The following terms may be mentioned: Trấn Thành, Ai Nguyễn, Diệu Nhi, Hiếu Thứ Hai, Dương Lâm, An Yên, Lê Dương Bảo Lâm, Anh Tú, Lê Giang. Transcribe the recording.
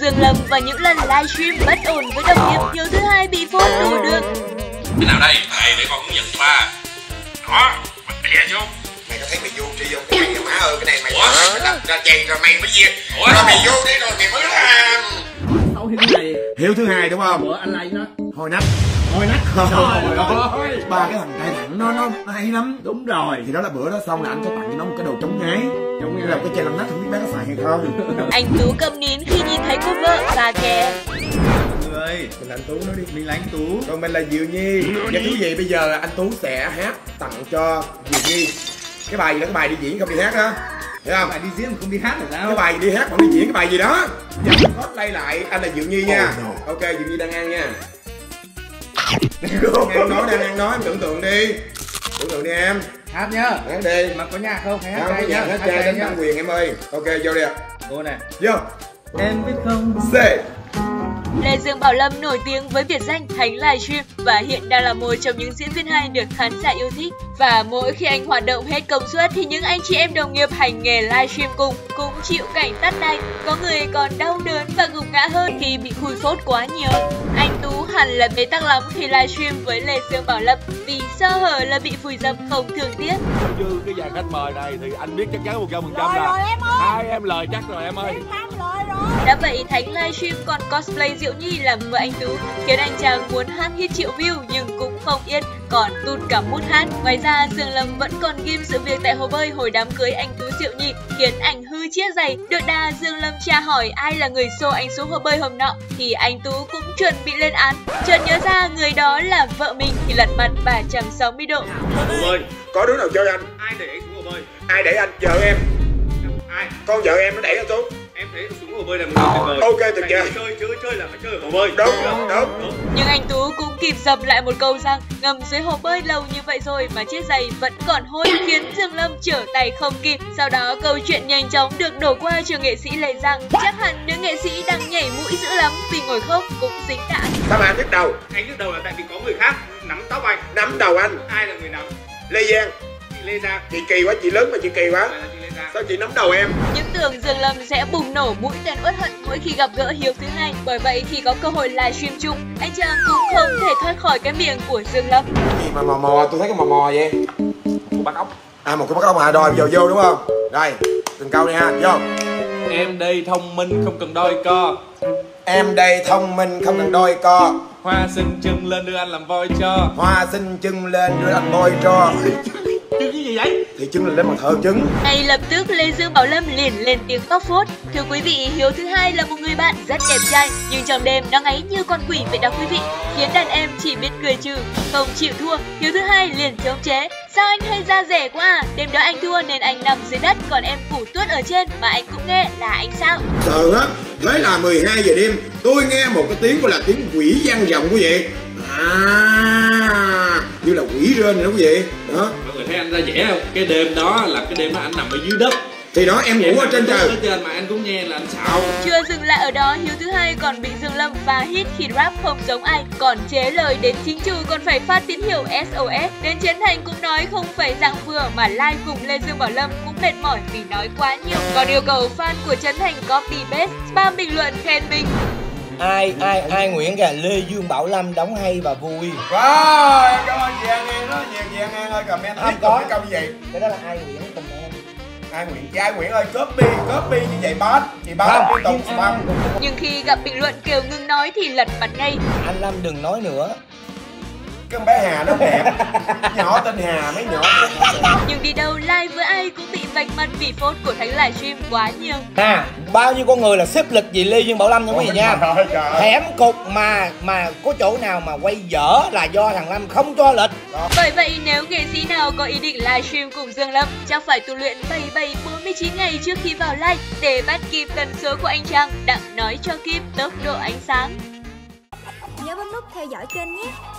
Dương Lâm và những lần livestream bất ổn với đồng nghiệp Hiếu Thứ Hai bị phốt đủ được. Thế nào đây? Thầy để con cũng giật ba. Đó, mày đè vô. Mày có thấy mày vô tri không? Mày má ơi, cái này mày đặt ra chèn rồi mày mới chia. Ủa? Mày vô đấy rồi mày mới làm. Không hiểu cái này. Hiếu Thứ Hai đúng không? Ủa, anh like nó. Hồi nách. Ôi nách trời ơi, ba cái thằng trai thẳng nó hay lắm. Đúng rồi, thì đó là bữa đó xong là anh có tặng cho nó một cái đồ chống ngái. Chống ngái là cái chai làm nách, không biết bán nó xài hay không. Anh Tú cầm nín khi nhìn thấy cô vợ bà kè. Mọi người, mình là anh Tú nói đi, mình là anh Tú. Còn mình là Diệu Nhi. Và thứ gì bây giờ anh Tú sẽ hát tặng cho Diệu Nhi. Cái bài gì đó, cái bài đi diễn không đi hát đó. Hiểu không? Cái bài đi diễn mà không đi hát là sao? Cái bài đi hát còn đi diễn cái bài gì đó. Dạ, cosplay lại, anh là Diệu Nhi nha. Ok, Diệu Nhi đang ăn nha. đang ăn nói, em tưởng tượng đi em. Hát nhá. Hát đi. Mà có nhạc không? Hay hát trai nhá. Hát trai đánh bản quyền em ơi. Ok vô đi ạ. Cô nè. Vô. Em biết không? C. Lê Dương Bảo Lâm nổi tiếng với biệt danh Thánh Livestream và hiện đang là một trong những diễn viên hay được khán giả yêu thích. Và mỗi khi anh hoạt động hết công suất thì những anh chị em đồng nghiệp hành nghề livestream cùng cũng chịu cảnh tắt đay. Có người còn đau đớn và gục ngã hơn khi bị khui phốt quá nhiều. Anh Tú hẳn là bế tắc lắm khi livestream với Lê Dương Bảo Lâm vì sơ hở là bị phủi dầm không thương tiếc. Như cái dàn khách mời này thì anh biết chắc chắn 100% là hai em lời chắc rồi em ơi. Đã vậy Thánh livestream còn cosplay Diệu Nhi làm vợ anh Tú, khiến anh chàng muốn hát hit triệu view nhưng cũng không yên, còn tụt cả mút hát. Ngoài ra Dương Lâm vẫn còn ghim sự việc tại hồ bơi hồi đám cưới anh Tú Diệu Nhi, khiến ảnh hư chiếc giày. Đợt đà Dương Lâm tra hỏi ai là người xô anh xuống hồ bơi hôm nọ thì anh Tú cũng chuẩn bị lên án. Chợt nhớ ra người đó là vợ mình thì lật mặt 360 độ. Hồ bơi, có đứa nào chơi anh? Ai để anh xuống hồ bơi? Ai để anh? Vợ em. Ai? Con vợ em nó đẩy anh xuống. Em thấy xuống hồ bơi là một người. Ok tuyệt vời. Chơi là phải chơi ở hồ bơi. Đúng. Nhưng anh Tú cũng kịp dầm lại một câu rằng ngầm dưới hồ bơi lâu như vậy rồi mà chiếc giày vẫn còn hôi, khiến Dương Lâm trở tay không kịp. Sau đó câu chuyện nhanh chóng được đổ qua trường nghệ sĩ Lê Giang. Chắc hẳn nữ nghệ sĩ đang nhảy mũi dữ lắm vì ngồi khóc cũng dính đã. Sao mà anh nhức đầu? Anh nhức đầu là tại vì có người khác nắm tóc anh. Nắm đầu anh? Ai là người nắm? Lê Giang. Lê Giang. Chị kỳ quá, chị lớn mà chị kỳ quá. Sao chị nắm đầu em? Những tưởng Dương Lâm sẽ bùng nổ mũi tên uất hận mỗi khi gặp gỡ Hiếu Thứ Hai. Bởi vậy khi có cơ hội livestream chung, anh chàng cũng không thể thoát khỏi cái miệng của Dương Lâm. Gì mà mò, tôi thấy cái mò vậy. Một bắt ốc. À một cái bắt ốc à, đòi vô đúng không? Đây, từng câu đi ha, vô. Em đây thông minh không cần đôi co. Em đây thông minh không cần đôi co. Hoa xinh chân lên đưa anh làm voi cho. Hoa xinh chân lên đưa anh voi cho. Trứng cái gì vậy? Thì trứng là lên bàn thờ trứng. Ngay lập tức Lê Dương Bảo Lâm liền lên tiếng bóc phốt. Thưa quý vị, Hiếu Thứ Hai là một người bạn rất đẹp trai, nhưng trong đêm nó ngáy như con quỷ vậy đó quý vị, khiến đàn em chỉ biết cười trừ. Không chịu thua, Hiếu Thứ Hai liền chống chế. Sao anh hay ra rẻ quá à? Đêm đó anh thua nên anh nằm dưới đất, còn em phủ tuốt ở trên mà anh cũng nghe là anh sao? Sợ lắm, thế là 12 giờ đêm, tôi nghe một cái tiếng gọi là tiếng quỷ vang vọng quý vị. À, như là quỷ rên rồi đó quý vị. Đó. Mọi người thấy anh ra vẻ không? Cái đêm đó là cái đêm mà anh nằm ở dưới đất. Thì đó em ngủ ở trên trời. Ở trên mà anh cũng nghe là anh xạo. Chưa dừng lại ở đó, Hiếu Thứ Hai còn bị Dương Lâm và hit khi rap không giống ai, còn chế lời đến chính chủ còn phải phát tín hiệu SOS. Đến Trấn Thành cũng nói không phải dạng vừa mà live cùng Lê Dương Bảo Lâm cũng mệt mỏi vì nói quá nhiều. Còn yêu cầu fan của Trấn Thành copy paste, spam bình luận khen mình. Ai Nguyễn kìa, Lê Dương Bảo Lâm đóng hay và vui. Wow, em cảm ơn chị An Yên đó, chị An Yên ơi, comment không có cái câu như vậy. Cái đó là Ai Nguyễn cùng em. Ai Nguyễn, chị Ai Nguyễn ơi, copy như vậy bát. Chị bát liên tục spam. Nhưng khi gặp bình luận kêu ngưng nói thì lật mặt ngay. Anh Lâm đừng nói nữa. Cái con bé Hà nó đẹp. Nhỏ tên Hà, mấy nhỏ. Nhưng đi đâu like với ai cũng bị vạch mặt vì phốt của Thánh livestream quá nhiều. À, bao nhiêu con người là xếp lịch vì Lê Dương Bảo Lâm nha quý vị nha. Hẻm cục mà có chỗ nào mà quay dở là do thằng Lâm không cho lịch. Bởi vậy nếu nghệ sĩ nào có ý định livestream cùng Dương Lâm chắc phải tu luyện 49 ngày trước khi vào live để bắt kịp tần số của anh chàng, đặng nói cho kịp tốc độ ánh sáng. Nhớ bấm nút theo dõi kênh nhé.